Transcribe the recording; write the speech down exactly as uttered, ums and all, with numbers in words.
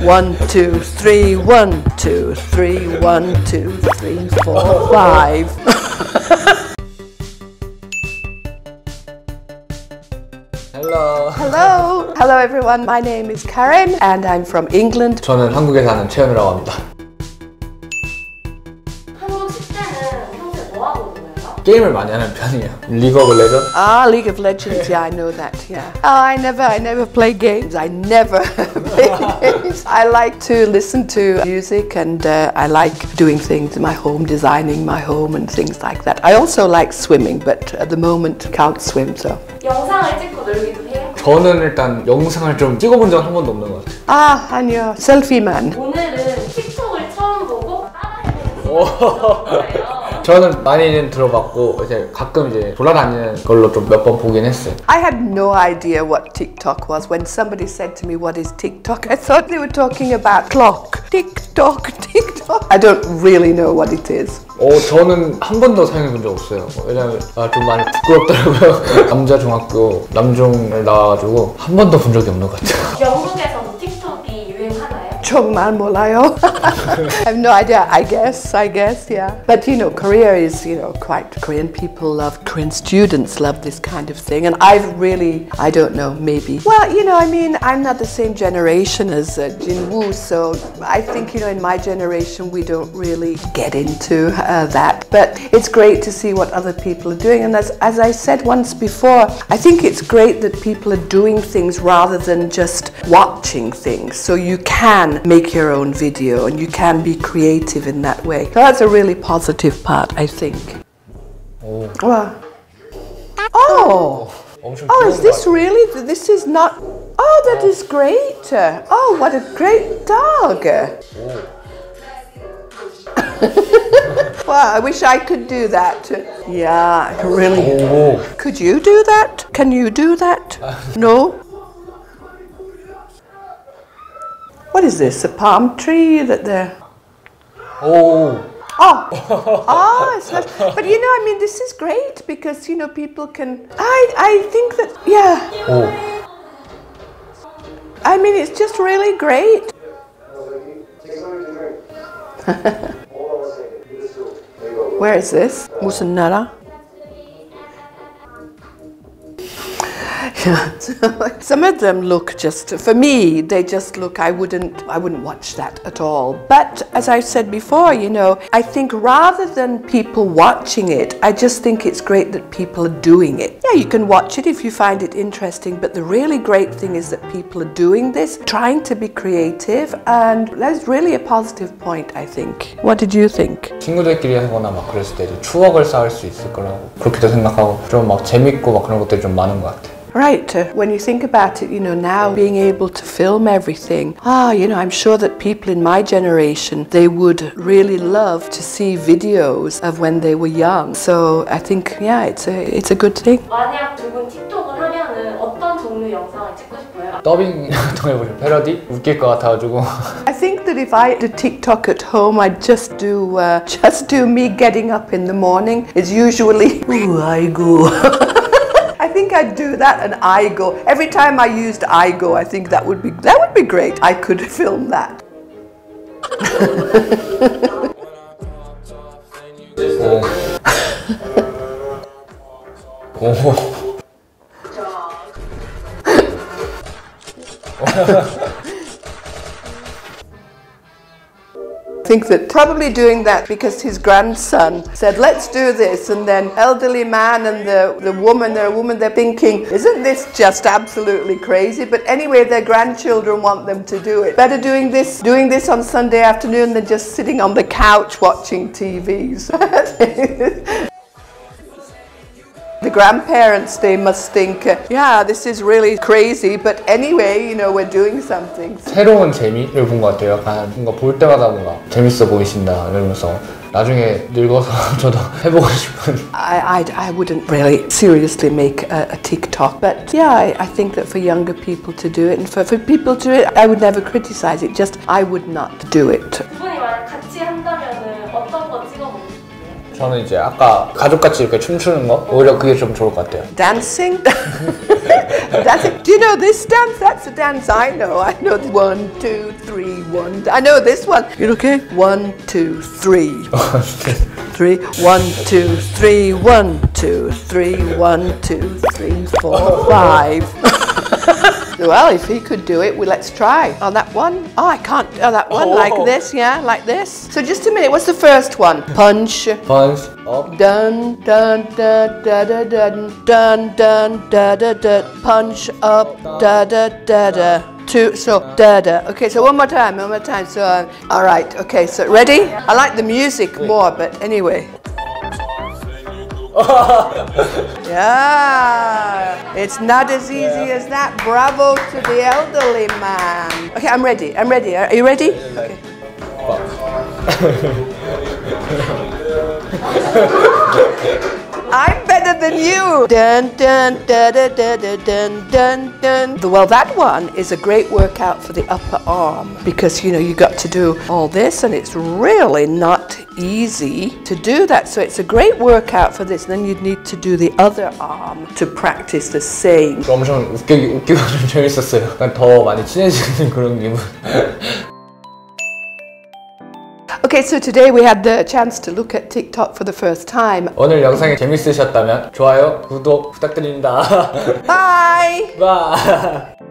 One, two, three, one, two, three, one, two, three, four, five. Hello. Hello. Hello everyone. My name is Karim and I'm from England. 저는 한국에 사는 최현이라고 합니다. 한국 식대는 평소에 뭐 하고 있나요? 게임을 많이 하는 편이에요. League of Legends. Ah, League of Legends. Yeah, I know that. Yeah. Oh, I never, I never play games. I never. I like to listen to music and uh, I like doing things in my home, designing my home and things like that. I also like swimming, but at the moment can't swim, so. 영상을 찍고 놀기도 해요? 저는 일단 영상을 좀 찍어본 적은 한 번도 없는 것 같아요. 아, 아니요. Selfie Man. 오늘은 틱톡을 처음 보고 따라해보는 거예요. 저는 많이는 들어봤고 이제 가끔 이제 돌아다니는 걸로 좀 몇 번 보긴 했어요. I had no idea what TikTok was. When somebody said to me what is TikTok, I thought they were talking about clock. TikTok, TikTok. I don't really know what it is. 어, 저는 한 번도 사용해 본 적 없어요. 왜냐면 아, 좀 많이 부끄럽더라고요. 남자 중학교 남중을 나와가지고 한 번도 본 적이 없는 것 같아요. 영국에서도 틱톡이 유행하나요? 정말 몰라요. I have no idea. I guess, I guess, yeah. But you know, Korea is, you know, quite Korean people love, Korean students love this kind of thing. And I've really, I don't know, maybe. Well, you know, I mean, I'm not the same generation as uh, Jinwoo, so I think, you know, in my generation, we don't really get into uh, that. But it's great to see what other people are doing. And as, as I said once before, I think it's great that people are doing things rather than just watching things. So you can make your own video and you can be creative in that way. So that's a really positive part, I think. Oh! Oh! Oh, oh is this really? This is not... Oh, that is great! Oh, what a great dog! Oh. Wow, I wish I could do that. Yeah, really. Oh. Could you do that? Can you do that? No? What is this? A palm tree that they're... Oh! Oh! Oh, it's not... But you know, I mean, this is great because, you know, people can... I, I think that... Yeah. Oh. I mean, it's just really great. Where is this? Musunara? Some of them look just, for me, they just look, I wouldn't, I wouldn't watch that at all. But as I said before, you know, I think rather than people watching it, I just think it's great that people are doing it. Yeah, you can watch it if you find it interesting, but the really great thing is that people are doing this, trying to be creative, and that's really a positive point, I think. What did you think? 친구들끼리 하거나 막 그랬을 때도 추억을 쌓을 수 있을 거라고 그렇게도 생각하고 좀 막 재밌고 막 그런 것들이 좀 많은 것 같아요. Right, uh, when you think about it, you know, now being able to film everything, ah, you know, I'm sure that people in my generation, they would really love to see videos of when they were young. So I think, yeah, it's a, it's a good thing. 만약 누군 틱톡을 하면은 어떤 종류 영상을 찍고 싶어요? 더빙 통해 보세요. 패러디? 웃길 것 같아가지고. I think that if I did TikTok at home, I'd just do uh, just do me getting up in the morning. It's usually ooh, I go. I think I'd do that and I go. Every time I used I go, I think that would be that would be great. I could film that. Oh. Oh. I think that probably doing that because his grandson said, let's do this, and then elderly man and the, the woman, they're a woman, they're thinking, isn't this just absolutely crazy? But anyway, their grandchildren want them to do it. Better doing this, doing this on Sunday afternoon than just sitting on the couch watching T Vs. The grandparents, they must think, yeah, this is really crazy, but anyway, you know, we're doing something. 새로운 재미를 본 것 같아요. 약간 뭔가 볼 때마다 뭔가 재밌어 보이신다 이러면서 나중에 늙어서 저도 해보고 싶은. I, I, I wouldn't really seriously make a, a TikTok, but yeah, I, I think that for younger people to do it, and for, for people to do it, I would never criticize it, just I would not do it. 저는 이제 아까 가족같이 이렇게 춤추는 거 오히려 그게 좀 좋을 것 같아요. Dancing? That's it. Do you know this dance? That's the dance I know. I know the one, two, three, one. I know this one. You're okay? One, two, three. Three, one, two, three, one, two, three, one, two, three, four, five. Well, if he could do it, well, let's try. On that one. Oh, I can't. Oh, that one. Oh. Like this, yeah, like this. So just a minute. What's the first one? Punch. Punch. Up. Dun dun dun da da dun dun dun da da da. Punch up. Da da da da. Two. So da da. Okay. So one more time. One more time. So uh, all right. Okay. So ready? I like the music more, but anyway. Yeah, it's not as easy yeah. as that. Bravo to the elderly man. Okay, I'm ready. I'm ready. Are you ready? Okay. I'm better than you. Dun dun da da da da dun dun dun. Well, that one is a great workout for the upper arm because you know you got to do all this, and it's really not easy to do that, so it's a great workout for this. And then you'd need to do the other arm to practice the same. 엄청 웃기고 웃기고 좀 재밌었어요. 약간 더 많이 친해지는 그런 기분. Okay, so today we had the chance to look at TikTok for the first time. 오늘 영상이 재밌으셨다면 좋아요, 구독 부탁드립니다. Bye. Bye.